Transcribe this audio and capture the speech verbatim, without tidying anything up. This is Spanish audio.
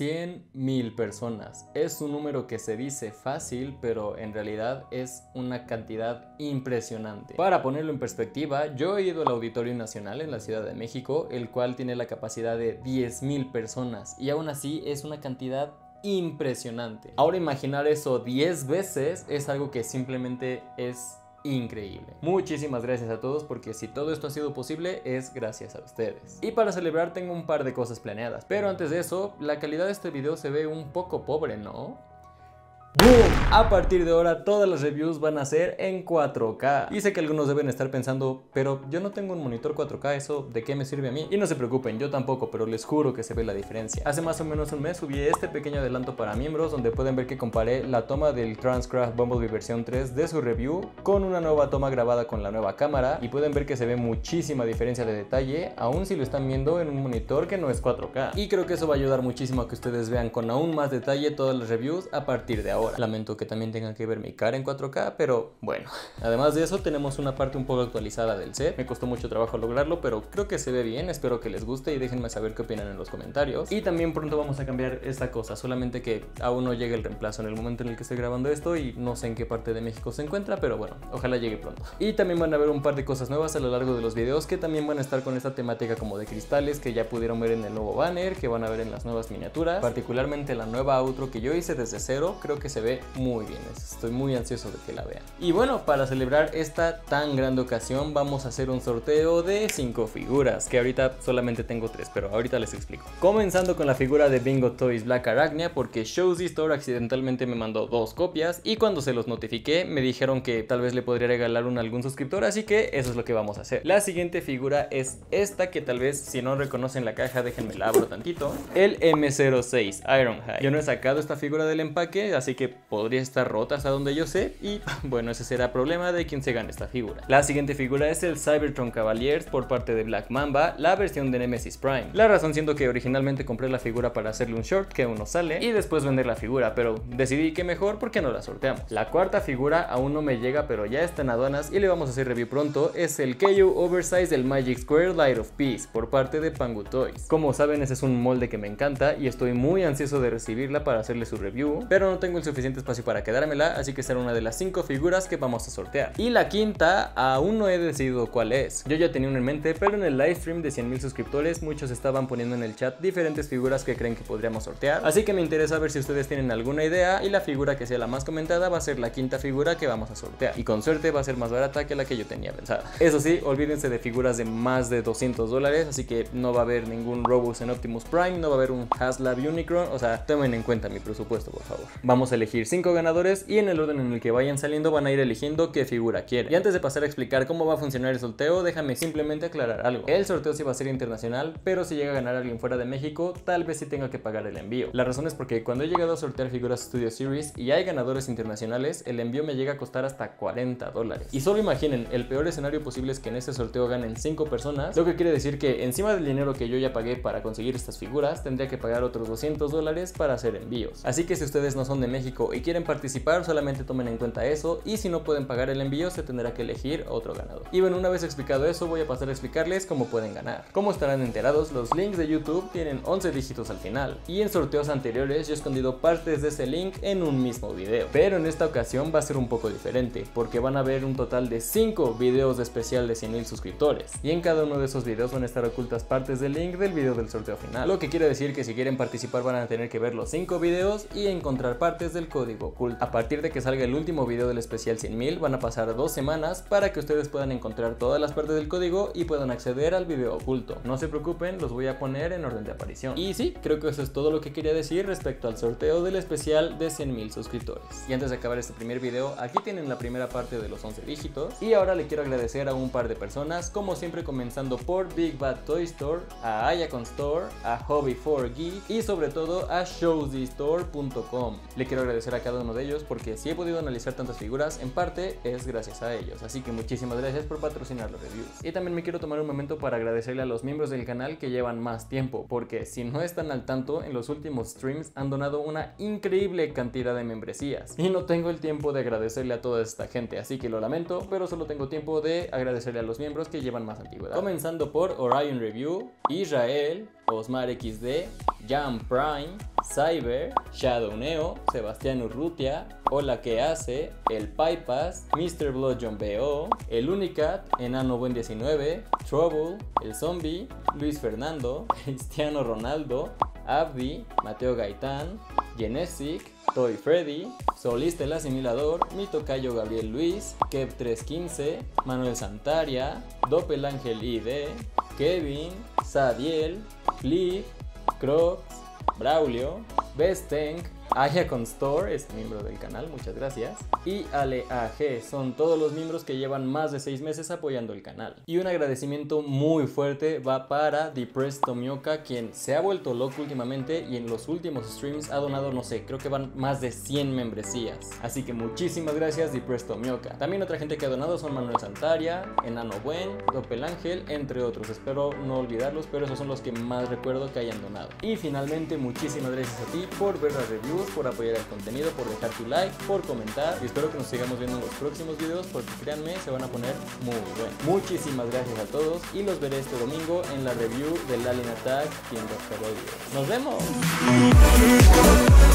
cien mil personas. Es un número que se dice fácil, pero en realidad es una cantidad impresionante. Para ponerlo en perspectiva, yo he ido al Auditorio Nacional en la Ciudad de México, el cual tiene la capacidad de diez mil personas, y aún así es una cantidad impresionante. Ahora, imaginar eso diez veces es algo que simplemente es increíble. Muchísimas gracias a todos, porque si todo esto ha sido posible es gracias a ustedes. Y para celebrar tengo un par de cosas planeadas, pero antes de eso, la calidad de este video se ve un poco pobre, ¿no? ¡Boom! A partir de ahora todas las reviews van a ser en cuatro K. Y sé que algunos deben estar pensando, pero yo no tengo un monitor cuatro K, ¿eso de qué me sirve a mí? Y no se preocupen, yo tampoco, pero les juro que se ve la diferencia. Hace más o menos un mes subí este pequeño adelanto para miembros, donde pueden ver que comparé la toma del Transcraft Bumblebee versión tres de su review con una nueva toma grabada con la nueva cámara, y pueden ver que se ve muchísima diferencia de detalle, aun si lo están viendo en un monitor que no es cuatro K. Y creo que eso va a ayudar muchísimo a que ustedes vean con aún más detalle todas las reviews a partir de ahora. Lamento que también tengan que ver mi cara en cuatro K, pero bueno. Además de eso, tenemos una parte un poco actualizada del set. Me costó mucho trabajo lograrlo, pero creo que se ve bien. Espero que les guste y déjenme saber qué opinan en los comentarios. Y también pronto vamos a cambiar esta cosa, solamente que aún no llega el reemplazo en el momento en el que estoy grabando esto, y no sé en qué parte de México se encuentra, pero bueno, ojalá llegue pronto. Y también van a ver un par de cosas nuevas a lo largo de los videos, que también van a estar con esta temática como de cristales, que ya pudieron ver en el nuevo banner, que van a ver en las nuevas miniaturas, particularmente la nueva outro que yo hice desde cero. Creo que se ve muy bien, estoy muy ansioso de que la vean. Y bueno, para celebrar esta tan grande ocasión vamos a hacer un sorteo de cinco figuras, que ahorita solamente tengo tres, pero ahorita les explico. Comenzando con la figura de Bingo Toys Black Aracnia, porque Showzy Store accidentalmente me mandó dos copias, y cuando se los notifiqué me dijeron que tal vez le podría regalar una a algún suscriptor, así que eso es lo que vamos a hacer. La siguiente figura es esta, que tal vez si no reconocen la caja, déjenme la abro tantito, el M cero seis Ironhide. Yo no he sacado esta figura del empaque, así que que podría estar rota hasta donde yo sé, y bueno, ese será problema de quien se gane esta figura. La siguiente figura es el Cybertron Cavaliers por parte de Black Mamba, la versión de Nemesis Prime. La razón siendo que originalmente compré la figura para hacerle un short que aún no sale y después vender la figura, pero decidí que mejor porque no la sorteamos. La cuarta figura aún no me llega, pero ya está en aduanas y le vamos a hacer review pronto, es el K U Oversize del Magic Square Light of Peace por parte de Pangu Toys. Como saben, ese es un molde que me encanta y estoy muy ansioso de recibirla para hacerle su review, pero no tengo el suficiente espacio para quedármela, así que será una de las cinco figuras que vamos a sortear. Y la quinta, aún no he decidido cuál es. Yo ya tenía una en mente, pero en el live stream de cien mil suscriptores muchos estaban poniendo en el chat diferentes figuras que creen que podríamos sortear, así que me interesa ver si ustedes tienen alguna idea, y la figura que sea la más comentada va a ser la quinta figura que vamos a sortear, y con suerte va a ser más barata que la que yo tenía pensada. Eso sí, olvídense de figuras de más de doscientos dólares, así que no va a haber ningún Robux en Optimus Prime, no va a haber un Haslab Unicron, o sea, tomen en cuenta mi presupuesto, por favor. Vamos a elegir cinco ganadores y en el orden en el que vayan saliendo van a ir eligiendo qué figura quieren. Y antes de pasar a explicar cómo va a funcionar el sorteo, déjame simplemente aclarar algo. El sorteo sí va a ser internacional, pero si llega a ganar alguien fuera de México, tal vez sí tenga que pagar el envío. La razón es porque cuando he llegado a sortear figuras Studio Series y hay ganadores internacionales, el envío me llega a costar hasta cuarenta dólares. Y solo imaginen, el peor escenario posible es que en este sorteo ganen cinco personas, lo que quiere decir que encima del dinero que yo ya pagué para conseguir estas figuras, tendría que pagar otros doscientos dólares para hacer envíos. Así que si ustedes no son de México y quieren participar, solamente tomen en cuenta eso, y si no pueden pagar el envío se tendrá que elegir otro ganador. Y bueno, una vez explicado eso, voy a pasar a explicarles cómo pueden ganar. Como estarán enterados, los links de YouTube tienen once dígitos al final, y en sorteos anteriores yo he escondido partes de ese link en un mismo video, pero en esta ocasión va a ser un poco diferente, porque van a ver un total de cinco videos de especial de cien mil suscriptores, y en cada uno de esos videos van a estar ocultas partes del link del video del sorteo final, lo que quiere decir que si quieren participar van a tener que ver los cinco videos y encontrar partes del código oculto. A partir de que salga el último video del especial cien mil van a pasar dos semanas para que ustedes puedan encontrar todas las partes del código y puedan acceder al video oculto. No se preocupen, los voy a poner en orden de aparición. Y sí, creo que eso es todo lo que quería decir respecto al sorteo del especial de cien mil suscriptores. Y antes de acabar este primer video, aquí tienen la primera parte de los once dígitos. Y ahora le quiero agradecer a un par de personas, como siempre comenzando por Big Bad Toy Store, a Ayacon Store, a Hobby for Geek y sobre todo a Showzy Store punto com. Le quiero agradecer a cada uno de ellos, porque si he podido analizar tantas figuras, en parte es gracias a ellos, así que muchísimas gracias por patrocinar los reviews. Y también me quiero tomar un momento para agradecerle a los miembros del canal que llevan más tiempo, porque si no están al tanto, en los últimos streams han donado una increíble cantidad de membresías, y no tengo el tiempo de agradecerle a toda esta gente, así que lo lamento, pero solo tengo tiempo de agradecerle a los miembros que llevan más antigüedad. Comenzando por Orion Review, Israel Osmar equis de, Jan Prime, Cyber, Shadow Neo, Sebastián Urrutia, Hola Que Hace, El Pypass, míster Blood John B O, El Unicat, Enano Buen diecinueve, Trouble, El Zombie, Luis Fernando, Cristiano Ronaldo, Abdi, Mateo Gaitán, Genesic, Toy Freddy, Solista el Asimilador, mi tocayo Gabriel Luis, Kev tres quince, Manuel Santaria, Doppel Ángel I D, Kevin, Sadiel, Cliff, Crocs, Braulio, Bestenk, Ayacon Store es miembro del canal, muchas gracias, y Ale A G son todos los miembros que llevan más de seis meses apoyando el canal. Y un agradecimiento muy fuerte va para D Presto Mioka, quien se ha vuelto loco últimamente y en los últimos streams ha donado, no sé, creo que van más de cien membresías. Así que muchísimas gracias, D Presto Mioka. También otra gente que ha donado son Manuel Santaria, Enano Buen, Doppel Ángel, entre otros. Espero no olvidarlos, pero esos son los que más recuerdo que hayan donado. Y finalmente, muchísimas gracias a ti por ver la review, por apoyar el contenido, por dejar tu like, por comentar, y espero que nos sigamos viendo en los próximos videos porque créanme, se van a poner muy buenos. Muchísimas gracias a todos y los veré este domingo en la review del Alien Attack Tiendas Carolio. ¡Nos vemos!